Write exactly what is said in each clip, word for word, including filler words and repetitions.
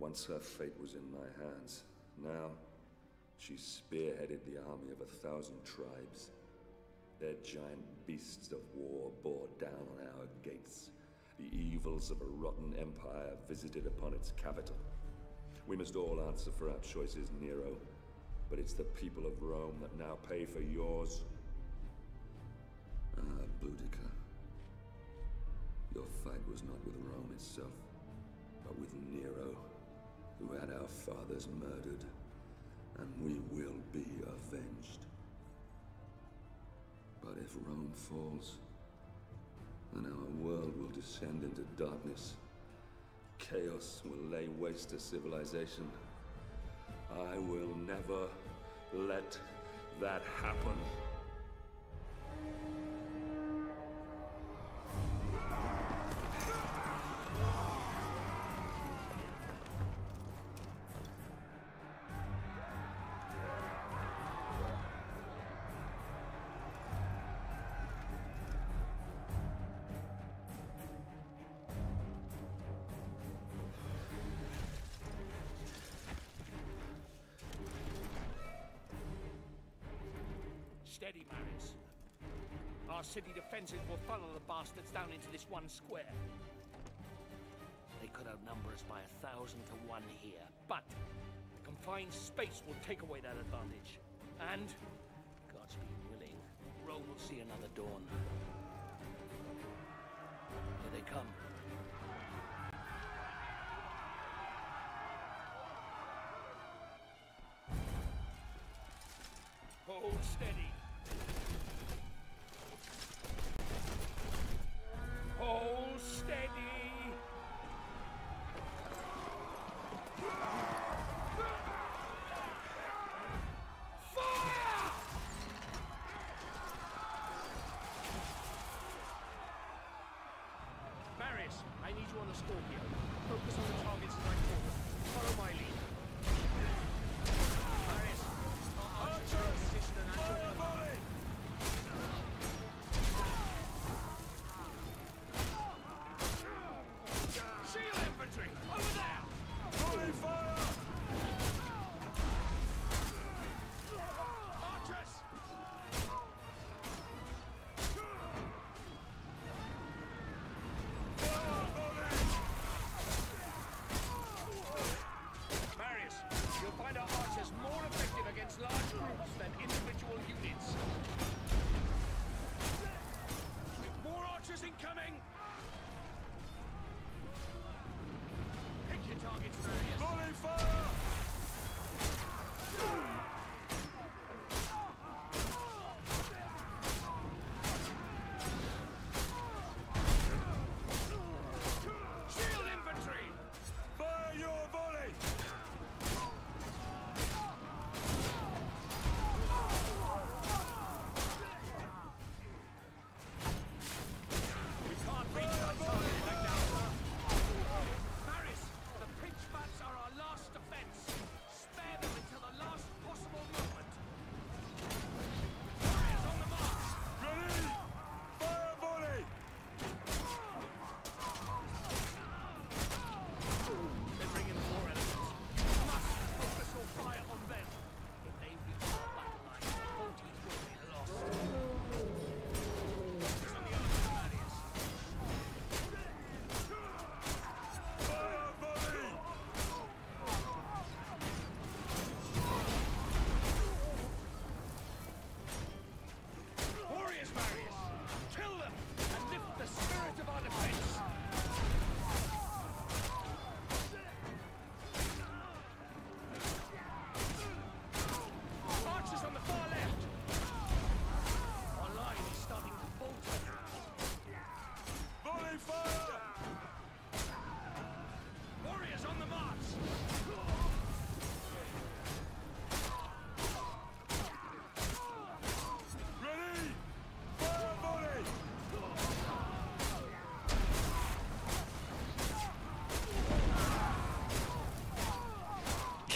Once her fate was in my hands. Now, she spearheaded the army of a thousand tribes. Their giant beasts of war bore down on our gates. The evils of a rotten empire visited upon its capital. We must all answer for our choices, Nero, but it's the people of Rome that now pay for yours. Ah, Boudicca. Your fight was not with Rome itself, but with Nero, who had our fathers murdered, and we will be avenged. But if Rome falls, then our world will descend into darkness. Chaos will lay waste to civilization. I will never let that happen. Steady, Maris. Our city defenses will funnel the bastards down into this one square. They could outnumber us by a thousand to one here, but the confined space will take away that advantage. And, God's be willing, Rome will see another dawn. Here they come. Hold steady. Hold steady! Fire! Maris, I need you on the Scorpio. Focus on the targets as I call them. Follow my lead. Maris, archers! Fire volley! Over there! Holy fire! Archers! Marius, you'll find our archers more effective against large groups than individual units. More archers incoming! Targets, Marius. Volley fire! Shield infantry! Fire your volley! We can't reach our target like that. Pinchbats are our last defense. Spare them until the last possible moment. Fire's on the march! Ready! Fire volley! They're bringing more elements. We must focus your fire on them. If they reach the battle line, fourteen will be lost. Focus on the other barriers. Fire volley! The spirit of our defense! Archers on the far left! Our line is starting to falter. Volley fire! Warriors on the march!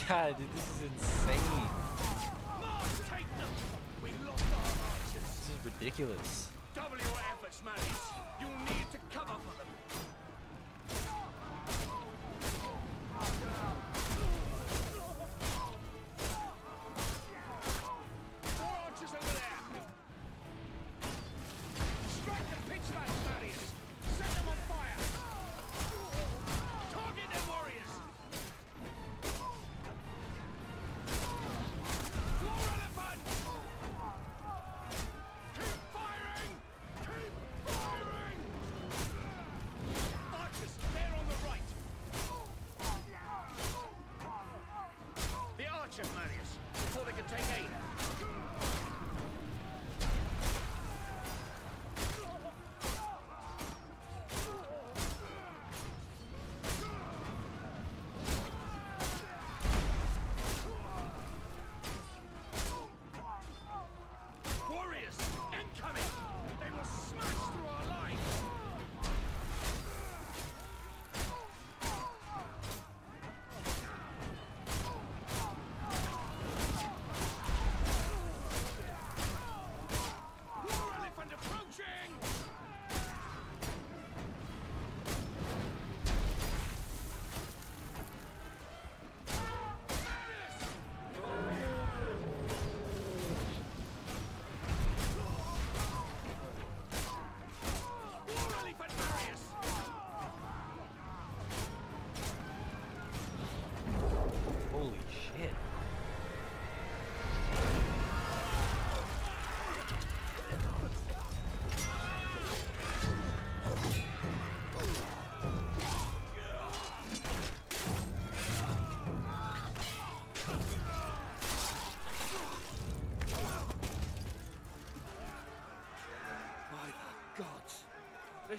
God, dude, this is insane. March, take them. We lost our archers. This is ridiculous. Double your efforts, Maris. You need to cover for them.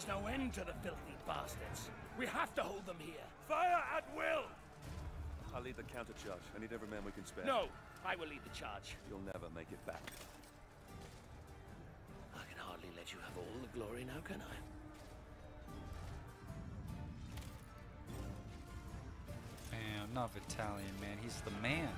There's no end to the filthy bastards. We have to hold them here. Fire at will! I'll lead the countercharge. I need every man we can spare. No! I will lead the charge. You'll never make it back. I can hardly let you have all the glory now, can I? Damn, not Vitallion, man. He's the man.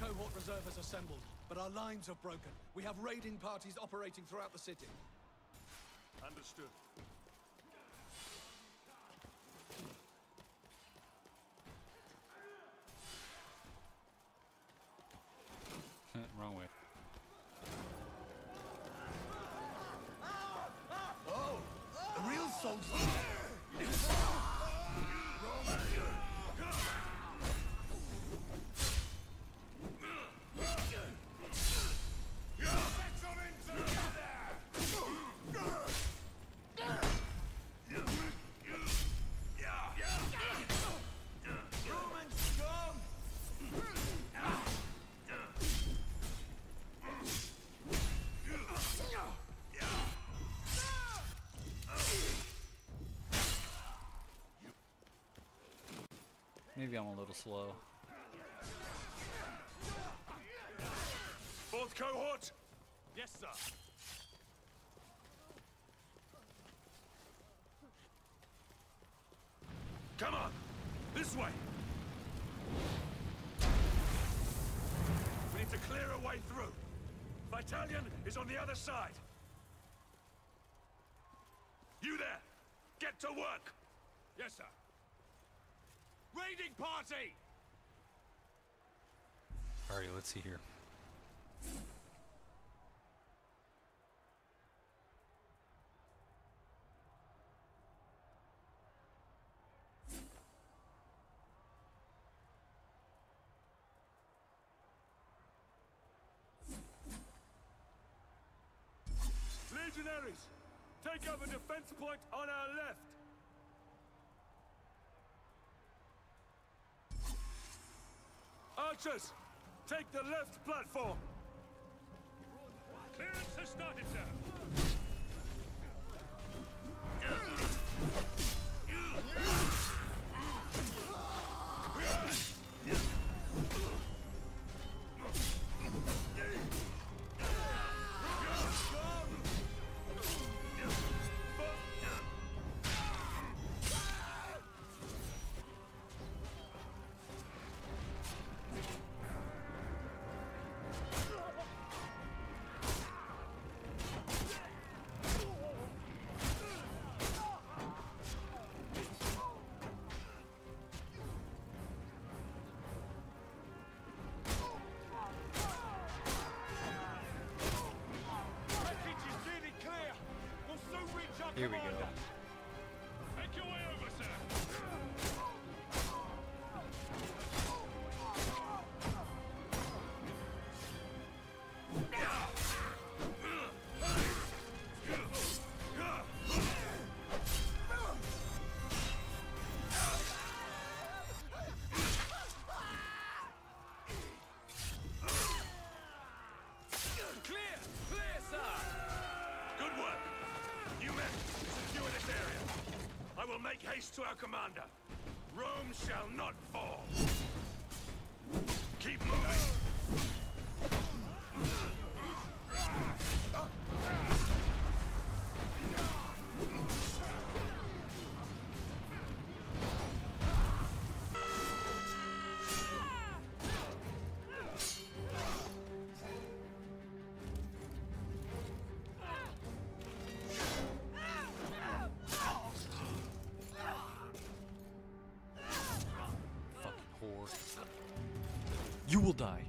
Cohort reserve has assembled, but our lines are broken. We have raiding parties operating throughout the city. Understood. Wrong way. Oh! The real soldiers! Maybe I'm a little slow. Fourth cohort! Yes, sir. Come on! This way! We need to clear a way through. Vitallion is on the other side. You there! Get to work! Yes, sir. Raiding party! Alright, let's see here. Legionaries, take over defense point on our left! Archers, take the left platform! Clearance has started, sir! Here we go. Make your way over, sir. Clear! Clear, sir! Good work! You men, secure this area! I will make haste to our commander! Rome shall not fall! Keep moving! You will die.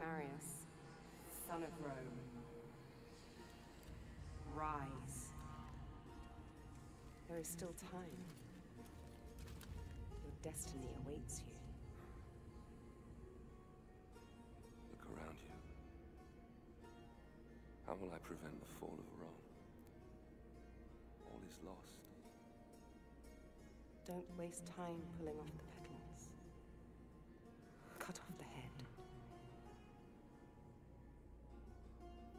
Marius, son of Rome, rise. There is still time. Your destiny awaits you. Look around you. How will I prevent the fall of Rome? All is lost. Don't waste time pulling off the petals. Cut off the head.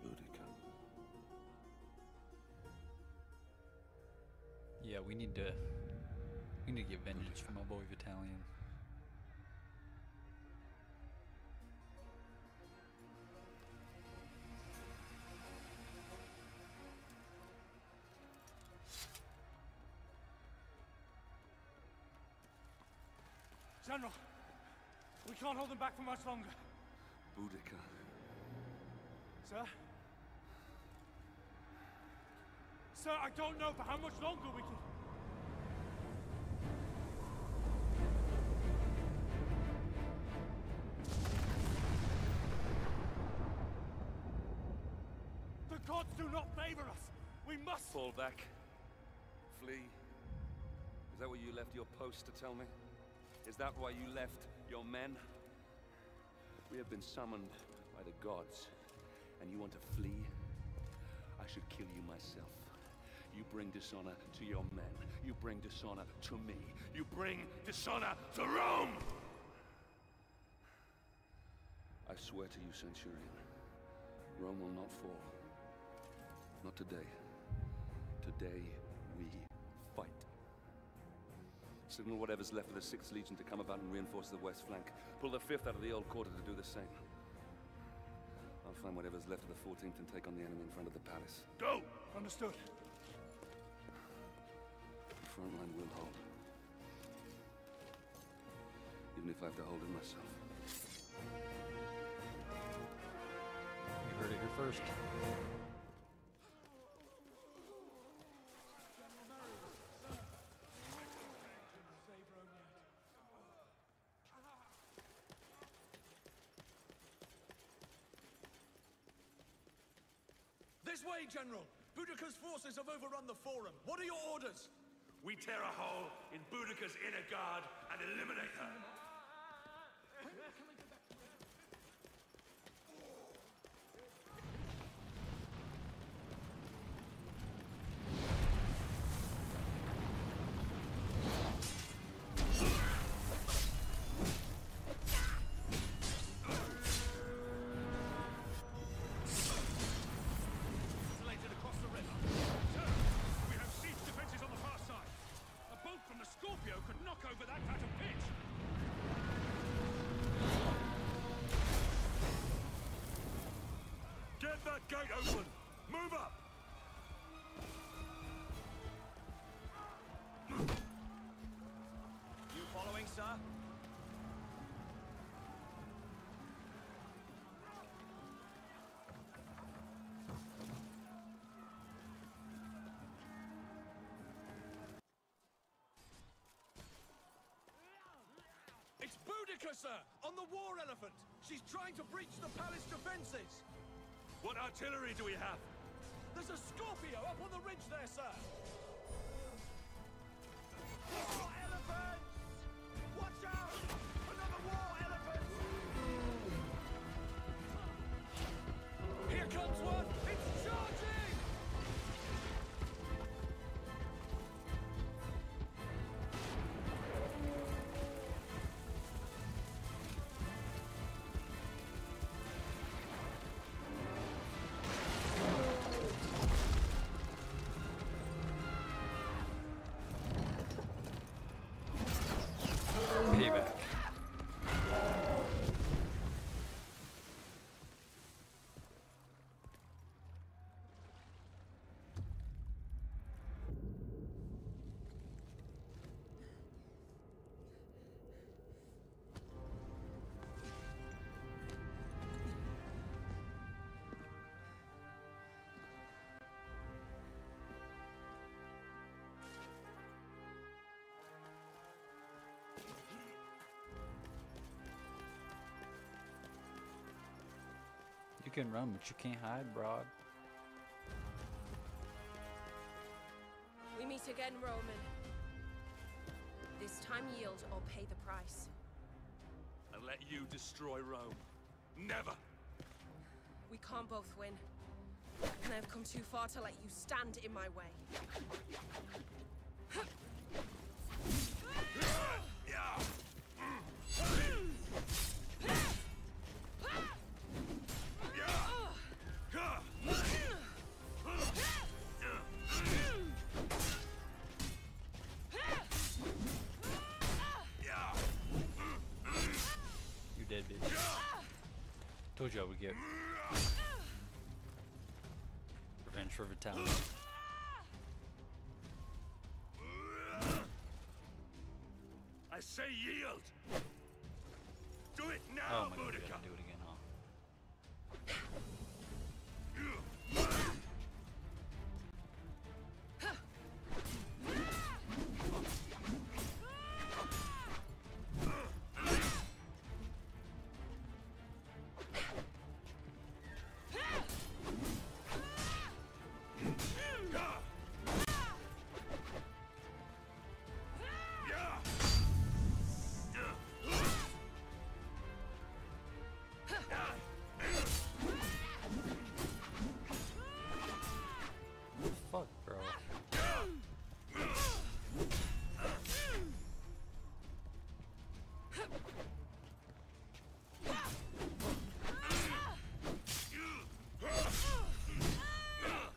Boudicca. Yeah, we need to we need to get vengeance from our boy Vitallion. General, we can't hold them back for much longer. Boudicca. Sir? Sir, I don't know for how much longer we can... The gods do not favor us! We must... Fall back. Flee. Is that where you left your post to tell me? Is that why you left your men? We have been summoned by the gods. And you want to flee? I should kill you myself. You bring dishonor to your men. You bring dishonor to me. You bring dishonor to Rome! I swear to you, Centurion, Rome will not fall. Not today. Today, we fight. Signal whatever's left of the Sixth Legion to come about and reinforce the west flank. Pull the Fifth out of the old quarter to do the same. I'll find whatever's left of the fourteenth and take on the enemy in front of the palace. Go! Understood. The front line will hold. Even if I have to hold it myself. You heard it here first. This way, General! Boudicca's forces have overrun the Forum. What are your orders? We tear a hole in Boudicca's inner guard and eliminate her. From the Scorpio could knock over that patch of pitch! Gate open! Move up! You following, sir? It's Boudicca, sir! On the war elephant! She's trying to breach the palace defenses! What artillery do we have? There's a Scorpio up on the ridge there, sir! War elephants! Watch out! Another war elephant! Here comes one! It's charging! You can run, but you can't hide, broad. We meet again, Roman. This time yield or pay the price. And let you destroy Rome. Never! We can't both win. And I've come too far to let you stand in my way. Dead bitch. Told you I would get revenge for Vitallion. I say yield. Do it now, Boudicca. Oh my God, you gotta do it again, huh?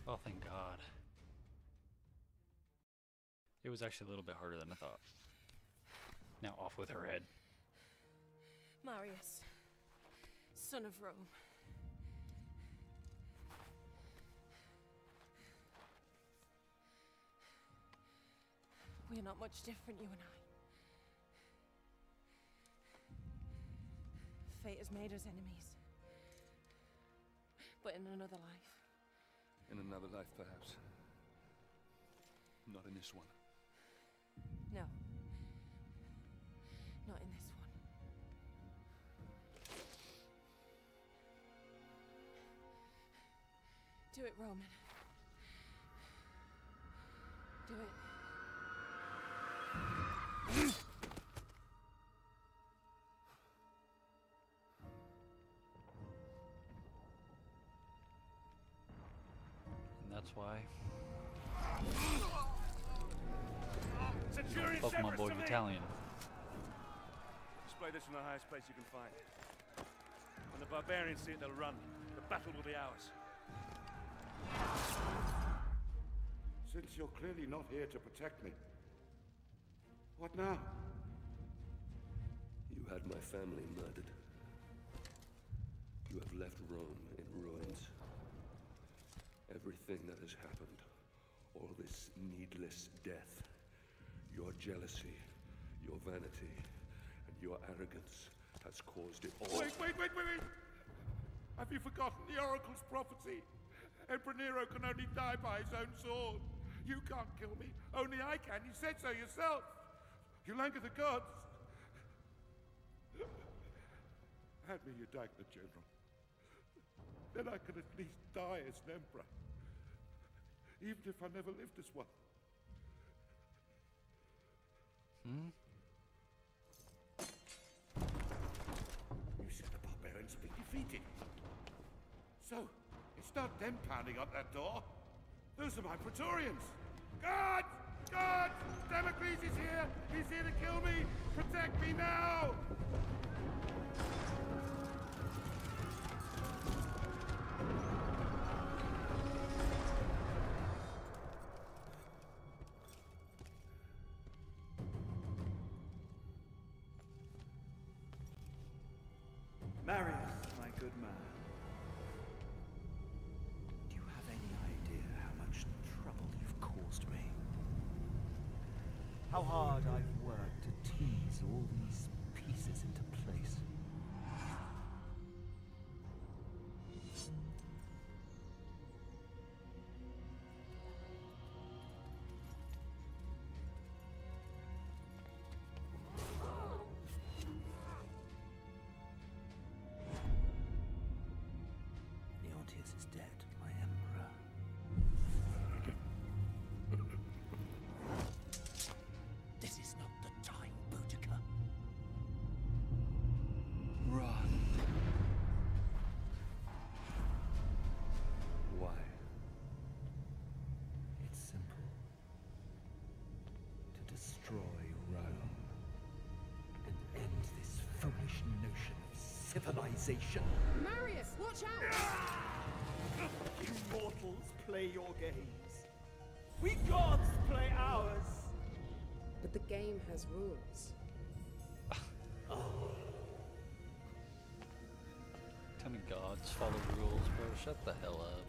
Oh, thank God. It was actually a little bit harder than I thought. Now off with her head. Marius, son of Rome. We're not much different, you and I. Fate has made us enemies. But in another life. In another life, perhaps. Not in this one. No. Not in this one. Do it, Roman. Do it. And that's why Security fuck my boy Vitallion. Display this from the highest place you can find. When the barbarians see it, they'll run. The battle will be ours. Since you're clearly not here to protect me, what now? You had my family murdered. You have left Rome in ruins. everything that has happened, all this needless death, your jealousy, your vanity, and your arrogance has caused it all. Wait, wait, wait, wait, wait! Have you forgotten the Oracle's prophecy? Emperor Nero can only die by his own sword. You can't kill me, only I can. You said so yourself. You'll anger the gods. Hand me your dagger, General. Then I can at least die as an emperor, even if I never lived as one. Hmm? You said the barbarians have been defeated. So, it's not them pounding up that door. Those are my Praetorians. Guards! Guards! Democles is here! He's here to kill me! Protect me now! Marius, my good man. Do you have any idea how much trouble you've caused me? How hard I've worked to tease all these pieces into place. Civilization. Marius, watch out! You mortals play your games. We gods play ours. But the game has rules. Oh. Tell me gods follow rules, bro. Shut the hell up.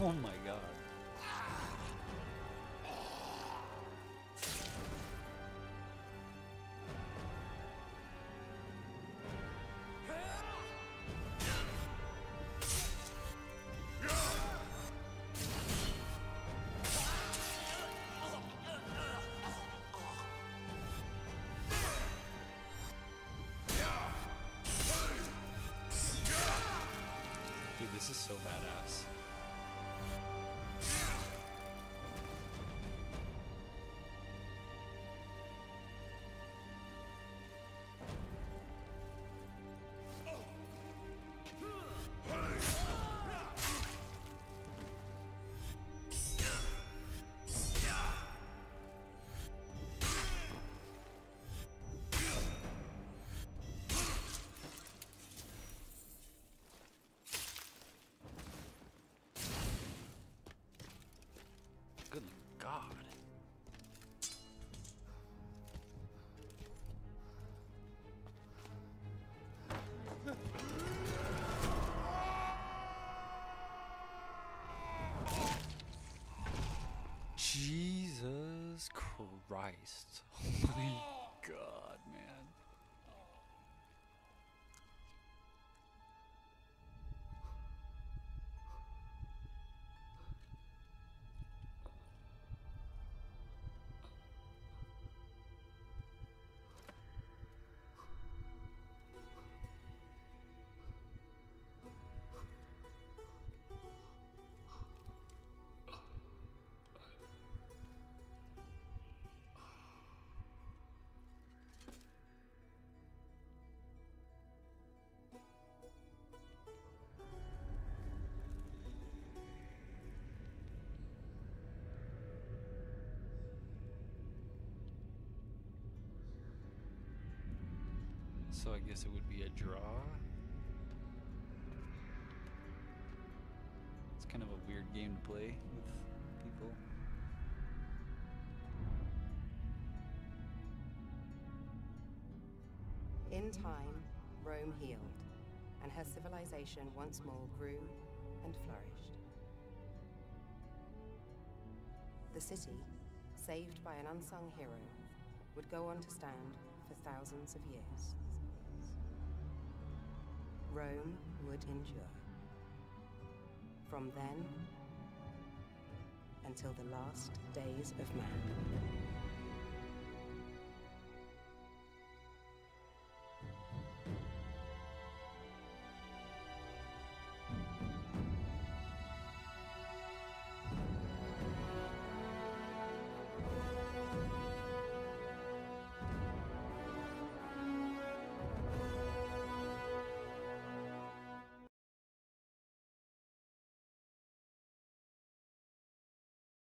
Oh my god. Dude, this is so badass. Good God. Jesus Christ. Oh my God, man. So I guess it would be a draw. It's kind of a weird game to play with people. In time, Rome healed, and her civilization once more grew and flourished. The city, saved by an unsung hero, would go on to stand for thousands of years. Rome would endure, from then until the last days of man.